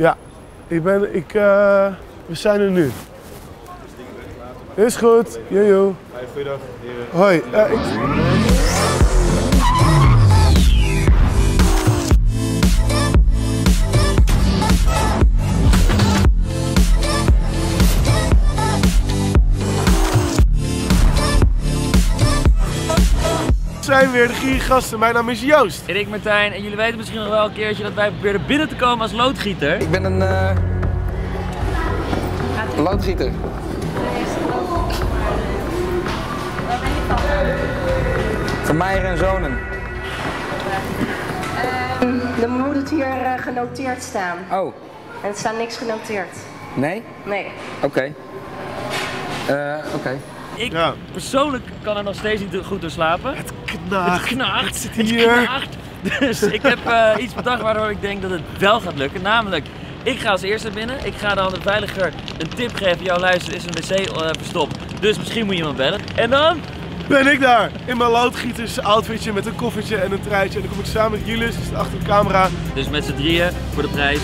Ja, we zijn er nu. Is goed, jojo. Goeiedag, heren. Hoi. We zijn weer de Gierige Gasten. Mijn naam is Joost. En ik Martijn. En jullie weten misschien nog wel een keertje dat wij proberen binnen te komen als loodgieter. Ik ben een loodgieter. Van Meijer en Zonen. Dan moet het hier genoteerd staan. Oh. En er staat niks genoteerd. Nee? Nee. Oké. Oké. Ik persoonlijk kan er nog steeds niet goed door slapen. Het knaagt. Het knaagt. Het knaagt. Dus ik heb iets bedacht waardoor ik denk dat het wel gaat lukken. Namelijk, ik ga als eerste binnen. Ik ga dan de veiliger een tip geven. Jouw luister is een wc verstopt. Dus misschien moet je iemand bellen. En dan ben ik daar. In mijn loodgieters outfitje met een koffertje en een truitje. En dan kom ik samen met Julius, die zit achter de camera. Dus met z'n drieën voor de prijs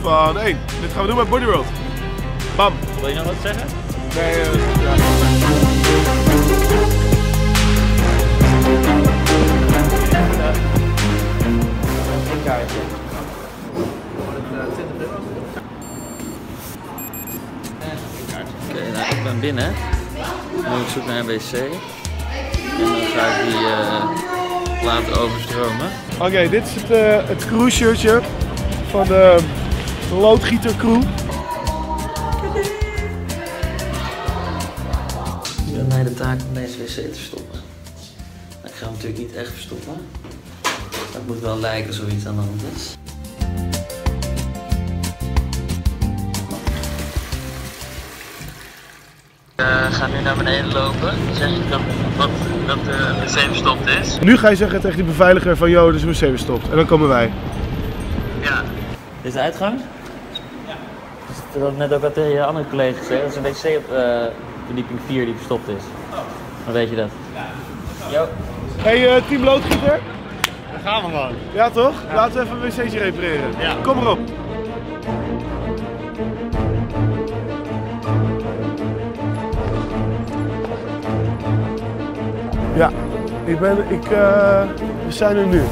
van 1. Dit gaan we doen bij Body World. Bam. Wil je nog wat zeggen? Nee, Oké, nou, ik ben binnen. Nu moet ik zoeken naar een wc. En dan ga ik die laten overstromen. Oké, dit is het crew-shirtje van de loodgieter crew. Mij de taak om deze wc te verstoppen. Ik ga hem natuurlijk niet echt verstoppen. Dat moet wel lijken alsof iets aan de hand is. Ik ga nu naar beneden lopen. Zeg ik dat de wc verstopt is. Nu ga je zeggen tegen die beveiliger van joh, dus de wc verstopt. En dan komen wij. Ja. Dit is de uitgang? Ja. Dat is net ook al tegen je andere collega's. Hè? Dat is een wc op verdieping 4 die verstopt is. Oh. Dan weet je dat. Ja. Hey team loodgieter. Daar gaan we gewoon. Ja toch? Ja. Laten we even een wc'tje repareren. Ja. Kom erop. Ja, we zijn er nu.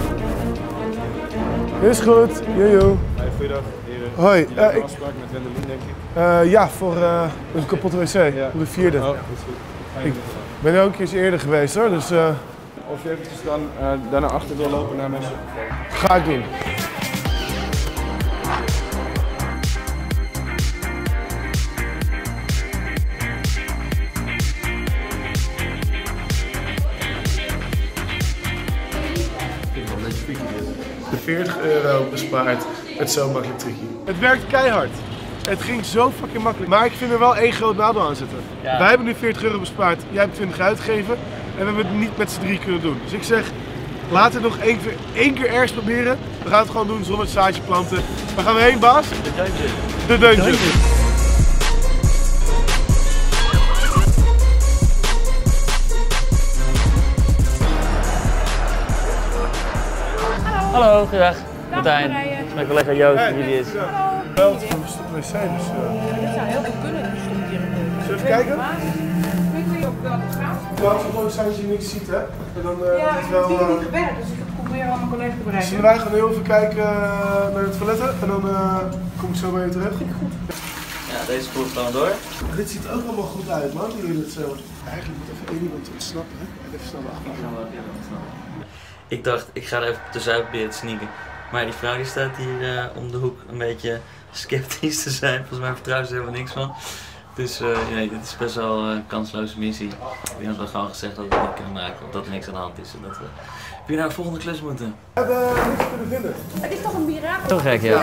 Is goed, jojo. Goeiedag, heren. Hoi. Je hebt een afspraak met Wendelin, denk ik? Ja, voor een kapotte wc, ja. Op de 4e. Oh, dat is goed. Ik ben er ook eens eerder geweest hoor, dus... Of je eventjes dan daarna achter wil lopen naar mensen? Ga ik doen. De 40 euro bespaart het zo makkelijk tricky. Het werkt keihard. Het ging zo fucking makkelijk. Maar ik vind er wel één groot nadeel aan zitten. Ja. Wij hebben nu 40 euro bespaard, jij hebt 20 uitgegeven. En we hebben het niet met z'n drie kunnen doen. Dus ik zeg, laten we nog één keer ergens proberen. We gaan het gewoon doen zonder het zaadje planten. Waar gaan we heen, baas? De Dungeon. De Dungeon. Hallo, goedendag. Martijn, mijn collega Joost, die hier is. Hallo. Belt van de wc, dus... Dit zou heel goed kunnen, dus stond hier. Zullen we even kijken? Ik weet niet of dat het gaat. Nou, het is mooi zijn dat je niks ziet, hè? En dan, ja, ik heb hier niet gewerkt, dus ik probeer al mijn collega te bereiken. Zullen wij gewoon heel even kijken naar het toiletten en dan kom ik zo bij je terug. Goed. Ja, deze spoelt gewoon door. Dit ziet ook allemaal goed uit, man. Eigenlijk moet even één iemand ontsnappen, hè? Even snel achter. Ja, maar even ontsnappen. Ik dacht, ik ga er even tussenuit proberen te sneaken. Maar die vrouw die staat hier om de hoek een beetje sceptisch te zijn. Volgens mij vertrouwt ze er helemaal niks van. Dus nee, dit is best wel een kansloze missie. Ik heb wel gewoon gezegd dat we het niet kunnen maken, of dat er niks aan de hand is. En dat we weer naar de volgende klus moeten. We hebben niks kunnen vinden. Het is toch een mirakel? Toch gek, ja.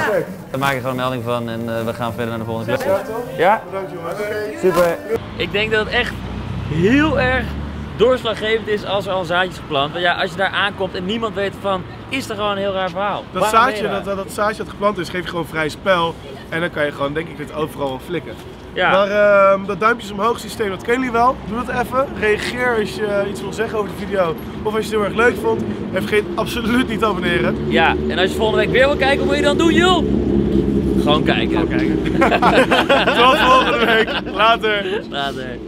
Daar maak ik gewoon een melding van en we gaan verder naar de volgende klus. Ja, toch? Ja? Bedankt jongens. Super. Ik denk dat het echt heel erg doorslaggevend is als er al zaadjes geplant. Want ja, als je daar aankomt en niemand weet van, is er gewoon een heel raar verhaal. Dat zaadje dat geplant is, geef je gewoon vrij spel. En dan kan je gewoon, denk ik, dit overal wel flikken. Ja. Maar dat duimpjes omhoog systeem, dat kennen jullie wel. Doe dat even. Reageer als je iets wil zeggen over de video. Of als je het heel erg leuk vond. En vergeet absoluut niet te abonneren. Ja, en als je volgende week weer wil kijken, wat moet je dan doen, joh? Gewoon kijken. Tot volgende week. Later. Later.